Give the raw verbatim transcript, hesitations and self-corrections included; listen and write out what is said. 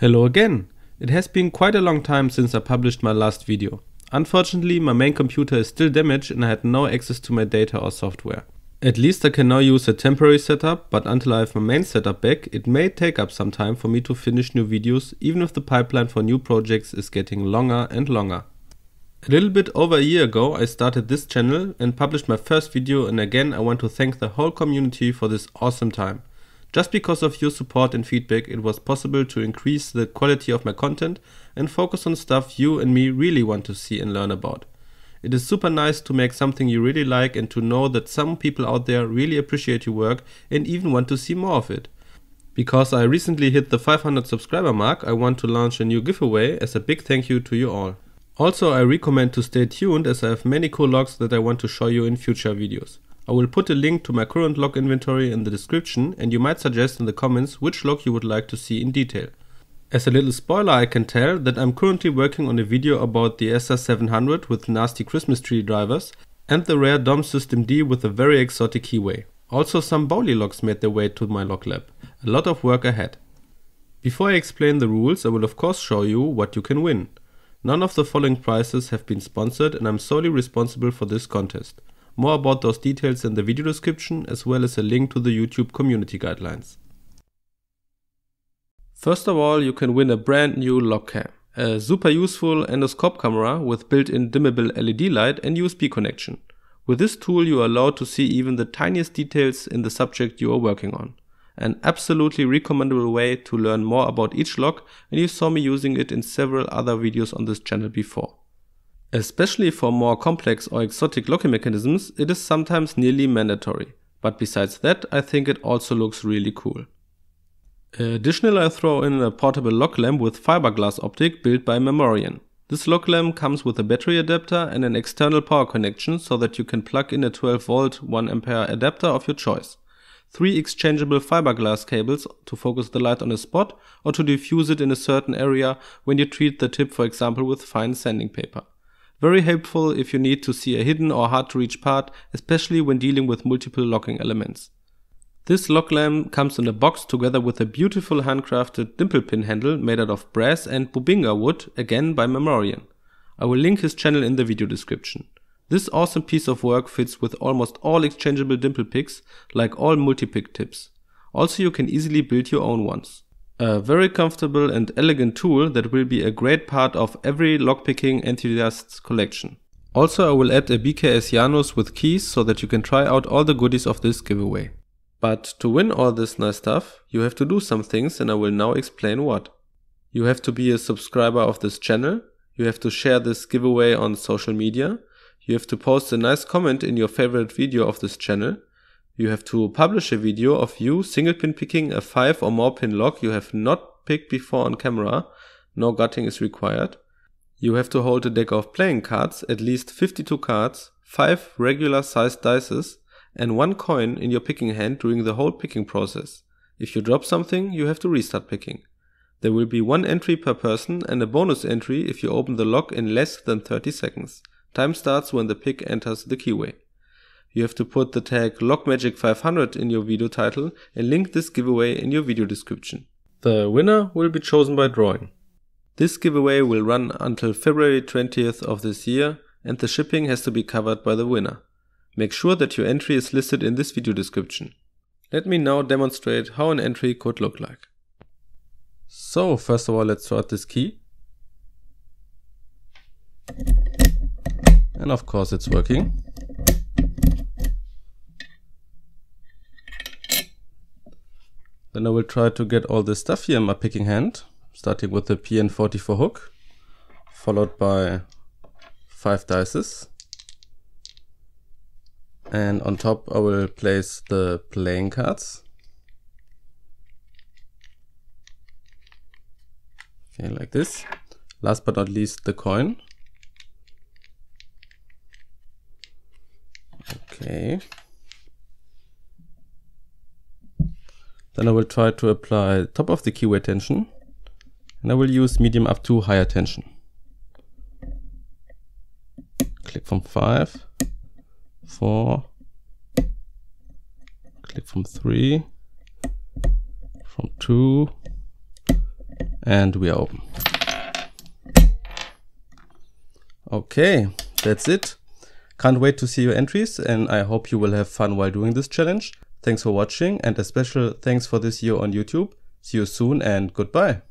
Hello again! It has been quite a long time since I published my last video. Unfortunately, my main computer is still damaged and I had no access to my data or software. At least I can now use a temporary setup, but until I have my main setup back, it may take up some time for me to finish new videos, even if the pipeline for new projects is getting longer and longer. A little bit over a year ago I started this channel and published my first video, and again I want to thank the whole community for this awesome time. Just because of your support and feedback, it was possible to increase the quality of my content and focus on stuff you and me really want to see and learn about. It is super nice to make something you really like and to know that some people out there really appreciate your work and even want to see more of it. Because I recently hit the five hundred subscriber mark, I want to launch a new giveaway as a big thank you to you all. Also, I recommend to stay tuned as I have many cool locks that I want to show you in future videos. I will put a link to my current lock inventory in the description, and you might suggest in the comments which lock you would like to see in detail. As a little spoiler, I can tell that I'm currently working on a video about the S R seven hundred with nasty Christmas tree drivers and the rare Dom System D with a very exotic keyway. Also, some Bauli locks made their way to my lock lab. A lot of work ahead. Before I explain the rules, I will of course show you what you can win. None of the following prizes have been sponsored and I'm solely responsible for this contest. More about those details in the video description, as well as a link to the YouTube community guidelines. First of all, you can win a brand new Lockcam, a super useful endoscope camera with built-in dimmable L E D light and U S B connection. With this tool you are allowed to see even the tiniest details in the subject you are working on. An absolutely recommendable way to learn more about each lock, and you saw me using it in several other videos on this channel before. Especially for more complex or exotic locking mechanisms, it is sometimes nearly mandatory, but besides that I think it also looks really cool. Additionally, I throw in a portable lock lamp with fiberglass optic built by Memorion. This lock lamp comes with a battery adapter and an external power connection so that you can plug in a twelve volt one ampere adapter of your choice. Three exchangeable fiberglass cables to focus the light on a spot or to diffuse it in a certain area when you treat the tip, for example with fine sanding paper. Very helpful if you need to see a hidden or hard to reach part, especially when dealing with multiple locking elements. This lock lamp comes in a box together with a beautiful handcrafted dimple pin handle made out of brass and bubinga wood, again by Memorion. I will link his channel in the video description. This awesome piece of work fits with almost all exchangeable dimple picks, like all multi-pick tips. Also, you can easily build your own ones. A very comfortable and elegant tool that will be a great part of every lockpicking enthusiast's collection. Also, I will add a B K S Janus with keys so that you can try out all the goodies of this giveaway. But to win all this nice stuff, you have to do some things, and I will now explain what. You have to be a subscriber of this channel, you have to share this giveaway on social media, you have to post a nice comment in your favorite video of this channel, you have to publish a video of you single pin picking a five or more pin lock you have not picked before on camera, no gutting is required, you have to hold a deck of playing cards, at least fifty-two cards, five regular sized dices, and one coin in your picking hand during the whole picking process. If you drop something, you have to restart picking. There will be one entry per person and a bonus entry if you open the lock in less than thirty seconds. Time starts when the pick enters the keyway. You have to put the tag LockMagic five hundred in your video title and link this giveaway in your video description. The winner will be chosen by drawing. This giveaway will run until February twentieth of this year, and the shipping has to be covered by the winner. Make sure that your entry is listed in this video description. Let me now demonstrate how an entry could look like. So first of all, let's throw out this key. And of course it's working. Then I will try to get all this stuff here in my picking hand, starting with the P N forty-four hook, followed by five dices. And on top I will place the playing cards. Okay, like this. Last but not least, the coin. Okay. Then I will try to apply top of the keyway tension, and I will use medium up to higher tension. Click from five. Four, click from three, from two, and we are open. Okay, that's it. Can't wait to see your entries, and I hope you will have fun while doing this challenge. Thanks for watching, and a special thanks for this year on YouTube. See you soon and goodbye.